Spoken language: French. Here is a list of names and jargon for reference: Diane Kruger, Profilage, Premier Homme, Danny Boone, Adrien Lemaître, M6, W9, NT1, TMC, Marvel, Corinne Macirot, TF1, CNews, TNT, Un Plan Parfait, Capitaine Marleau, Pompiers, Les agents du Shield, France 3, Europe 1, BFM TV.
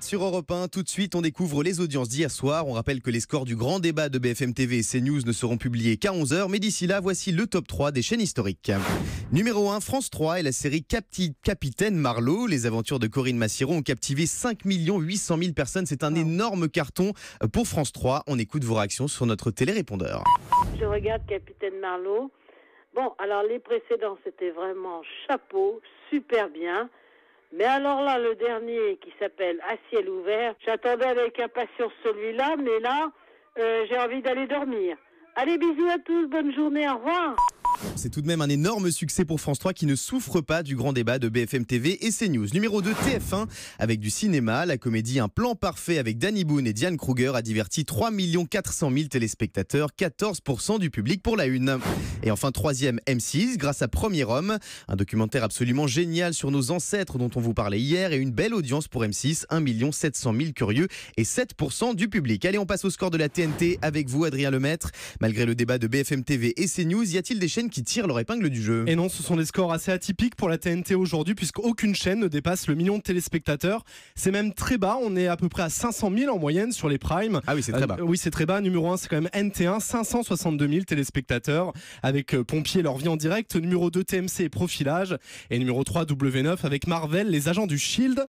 Sur Europe 1, tout de suite, on découvre les audiences d'hier soir. On rappelle que les scores du grand débat de BFM TV et CNews ne seront publiés qu'à 11h. Mais d'ici là, voici le top 3 des chaînes historiques. Numéro 1, France 3 et la série Capitaine Marleau. Les aventures de Corinne Macirot ont captivé 5 800 000 personnes. C'est un énorme carton pour France 3. On écoute vos réactions sur notre télérépondeur. Je regarde Capitaine Marleau. Bon, alors les précédents, c'était vraiment chapeau, super bien. Mais alors là, le dernier qui s'appelle À ciel ouvert, j'attendais avec impatience celui-là, mais là, j'ai envie d'aller dormir. Allez, bisous à tous, bonne journée, au revoir. C'est tout de même un énorme succès pour France 3 qui ne souffre pas du grand débat de BFM TV et CNews. Numéro 2, TF1 avec du cinéma. La comédie Un Plan Parfait avec Danny Boone et Diane Kruger a diverti 3 400 000 téléspectateurs, 14% du public pour la une. Et enfin, troisième, M6 grâce à Premier Homme. Un documentaire absolument génial sur nos ancêtres dont on vous parlait hier et une belle audience pour M6, 1 700 000 curieux et 7% du public. Allez, on passe au score de la TNT avec vous, Adrien Lemaître. Malgré le débat de BFM TV et CNews, y a-t-il des chaînes qui tirent leur épingle du jeu? Et non, ce sont des scores assez atypiques pour la TNT aujourd'hui, puisqu'aucune chaîne ne dépasse le million de téléspectateurs. C'est même très bas, on est à peu près à 500 000 en moyenne sur les primes. Ah oui, c'est très bas. Oui, c'est très bas. Numéro 1, c'est quand même NT1, 562 000 téléspectateurs, avec Pompiers, Leur vie en direct. Numéro 2, TMC et Profilage. Et numéro 3, W9, avec Marvel, Les agents du Shield,